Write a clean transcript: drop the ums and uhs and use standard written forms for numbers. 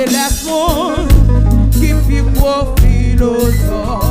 Ele é bom que ficou filosófico.